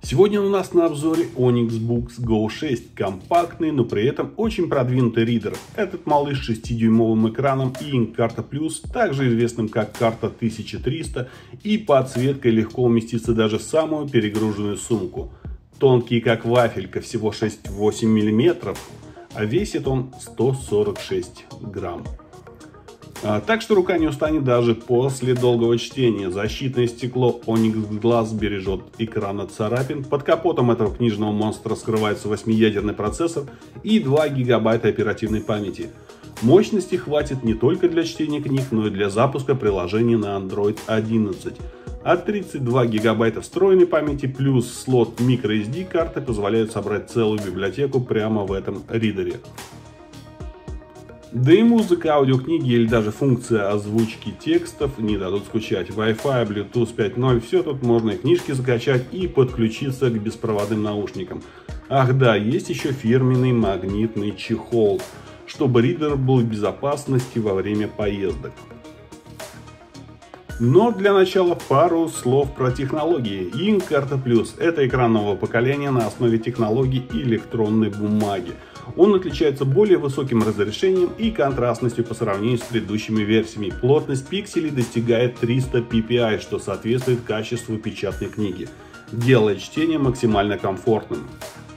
Сегодня у нас на обзоре ONYX BOOX Go 6, компактный, но при этом очень продвинутый ридер. Этот малыш с 6-дюймовым экраном E Ink Carta Plus, также известным как карта 1300, и подсветкой легко уместится даже в самую перегруженную сумку. Тонкий как вафелька, всего 6-8 мм, а весит он 146 грамм. Так что рука не устанет даже после долгого чтения. Защитное стекло Onyx Glass бережет экран от царапин. Под капотом этого книжного монстра скрывается 8-ядерный процессор и 2 гигабайта оперативной памяти. Мощности хватит не только для чтения книг, но и для запуска приложений на Android 11. А 32 гигабайта встроенной памяти плюс слот microSD карты позволяют собрать целую библиотеку прямо в этом ридере. Да и музыка, аудиокниги или даже функция озвучки текстов не дадут скучать. Wi-Fi, Bluetooth 5.0, все тут можно, и книжки закачать, и подключиться к беспроводным наушникам. Ах да, есть еще фирменный магнитный чехол, чтобы ридер был в безопасности во время поездок. Но для начала пару слов про технологии. E Ink Carta Plus – это экран нового поколения на основе технологий электронной бумаги. Он отличается более высоким разрешением и контрастностью по сравнению с предыдущими версиями. Плотность пикселей достигает 300 ppi, что соответствует качеству печатной книги, делая чтение максимально комфортным.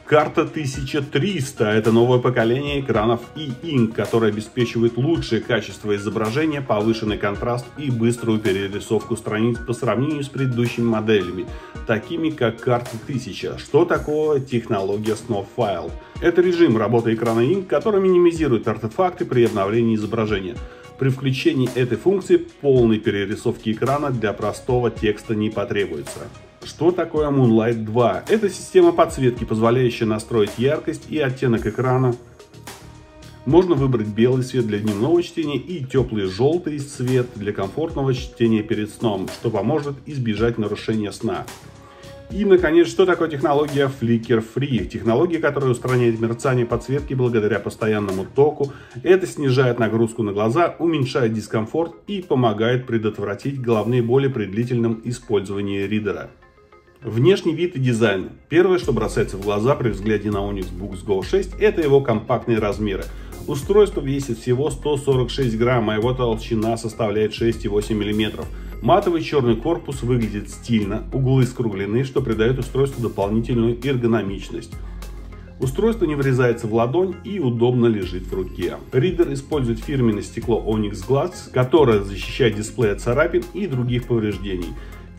Карта 1300 – это новое поколение экранов E-Ink, которое обеспечивает лучшее качество изображения, повышенный контраст и быструю перерисовку страниц по сравнению с предыдущими моделями, такими как карта 1000. Что такое технология Snowfile? Это режим работы экрана E-Ink, который минимизирует артефакты при обновлении изображения. При включении этой функции полной перерисовки экрана для простого текста не потребуется. Что такое MOON Light 2? Это система подсветки, позволяющая настроить яркость и оттенок экрана. Можно выбрать белый цвет для дневного чтения и теплый желтый цвет для комфортного чтения перед сном, что поможет избежать нарушения сна. И, наконец, что такое технология Flicker Free? Технология, которая устраняет мерцание подсветки благодаря постоянному току. Это снижает нагрузку на глаза, уменьшает дискомфорт и помогает предотвратить головные боли при длительном использовании ридера. Внешний вид и дизайн. Первое, что бросается в глаза при взгляде на ONYX BOOX Go 6, это его компактные размеры. Устройство весит всего 146 грамм, а его толщина составляет 6,8 мм. Матовый черный корпус выглядит стильно, углы скруглены, что придает устройству дополнительную эргономичность. Устройство не врезается в ладонь и удобно лежит в руке. Ридер использует фирменное стекло Onyx Glass, которое защищает дисплей от царапин и других повреждений.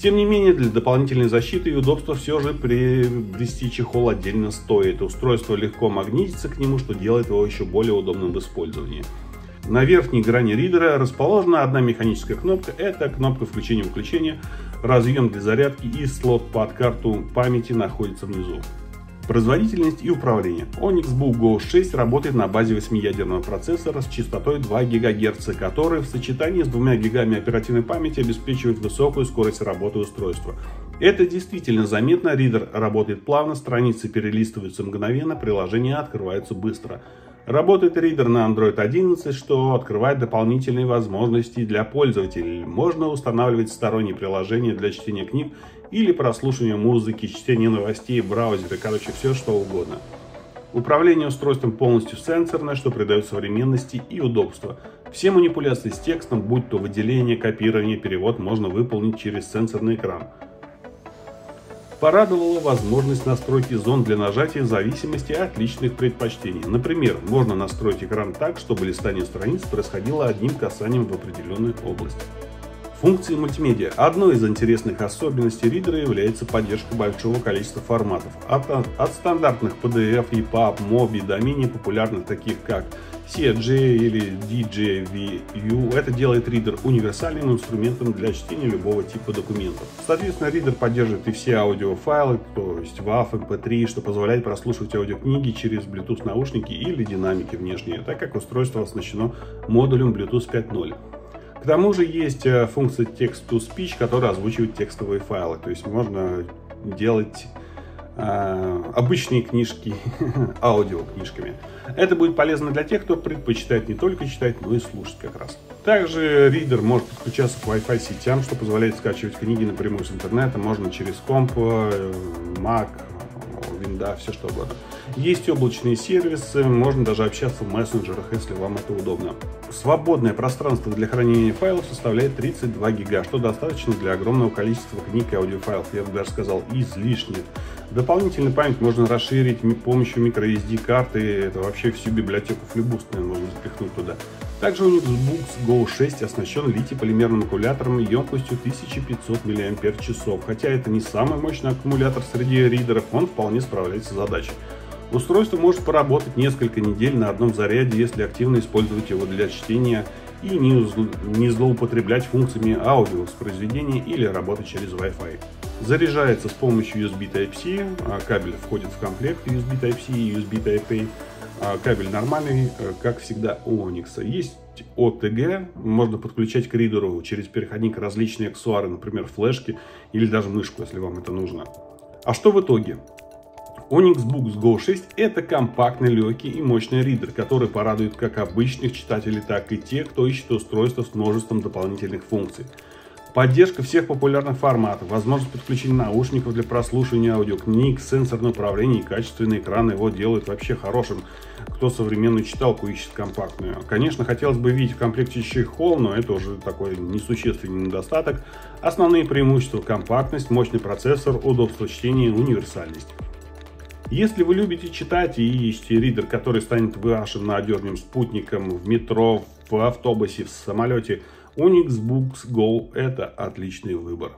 Тем не менее, для дополнительной защиты и удобства все же приобрести чехол отдельно стоит. Устройство легко магнитится к нему, что делает его еще более удобным в использовании. На верхней грани ридера расположена одна механическая кнопка. Это кнопка включения-выключения, разъем для зарядки и слот под карту памяти находится внизу. Производительность и управление. ONYX BOOX Go 6 работает на базе 8-ядерного процессора с частотой 2 ГГц, который в сочетании с 2 ГБ оперативной памяти обеспечивает высокую скорость работы устройства. Это действительно заметно, ридер работает плавно, страницы перелистываются мгновенно, приложение открывается быстро. Работает ридер на Android 11, что открывает дополнительные возможности для пользователей. Можно устанавливать сторонние приложения для чтения книг или прослушивания музыки, чтения новостей, браузеры, короче, все что угодно. Управление устройством полностью сенсорное, что придает современности и удобства. Все манипуляции с текстом, будь то выделение, копирование, перевод, можно выполнить через сенсорный экран. Порадовала возможность настройки зон для нажатия в зависимости от личных предпочтений. Например, можно настроить экран так, чтобы листание страниц происходило одним касанием в определенной области. Функции мультимедиа. Одной из интересных особенностей ридера является поддержка большого количества форматов. От стандартных PDF, EPUB, MOBI до менее популярных, таких как CRJ или DJVU. Это делает ридер универсальным инструментом для чтения любого типа документов. Соответственно, ридер поддерживает и все аудиофайлы, то есть WAV, MP3, что позволяет прослушивать аудиокниги через Bluetooth наушники или динамики внешние, так как устройство оснащено модулем Bluetooth 5.0. К тому же есть функция Text-to-Speech, которая озвучивает текстовые файлы. То есть можно делать обычные книжки аудиокнижками. Это будет полезно для тех, кто предпочитает не только читать, но и слушать как раз. Также ридер может подключаться к Wi-Fi сетям, что позволяет скачивать книги напрямую с интернета. Можно через комп, Mac, Windows, все что угодно. Есть облачные сервисы, можно даже общаться в мессенджерах, если вам это удобно. Свободное пространство для хранения файлов составляет 32 гига, что достаточно для огромного количества книг и аудиофайлов, я бы даже сказал, излишне. Дополнительную память можно расширить помощью microSD карты, это вообще всю библиотеку Flipbook можно запихнуть туда. Также ONYX BOOX Go 6 оснащен литий-полимерным аккумулятором емкостью 1500 мАч. Хотя это не самый мощный аккумулятор среди ридеров, он вполне справляется с задачей. Устройство может поработать несколько недель на одном заряде, если активно использовать его для чтения и не злоупотреблять функциями аудиовоспроизведения или работы через Wi-Fi. Заряжается с помощью USB Type-C, кабель входит в комплект USB Type-C и USB Type-A. Кабель нормальный, как всегда у ONYX. Есть OTG, можно подключать к ридеру через переходник различные аксессуары, например, флешки или даже мышку, если вам это нужно. А что в итоге? ONYX BOOX Go 6 – это компактный, легкий и мощный ридер, который порадует как обычных читателей, так и тех, кто ищет устройство с множеством дополнительных функций. Поддержка всех популярных форматов, возможность подключения наушников для прослушивания аудиокниг, сенсорное управление и качественный экран его делают вообще хорошим, кто современную читалку ищет компактную. Конечно, хотелось бы видеть в комплекте чехол, но это уже такой несущественный недостаток. Основные преимущества – компактность, мощный процессор, удобство чтения и универсальность. Если вы любите читать и ищете ридер, который станет вашим надежным спутником в метро, в автобусе, в самолете, ONYX BOOX Go – это отличный выбор.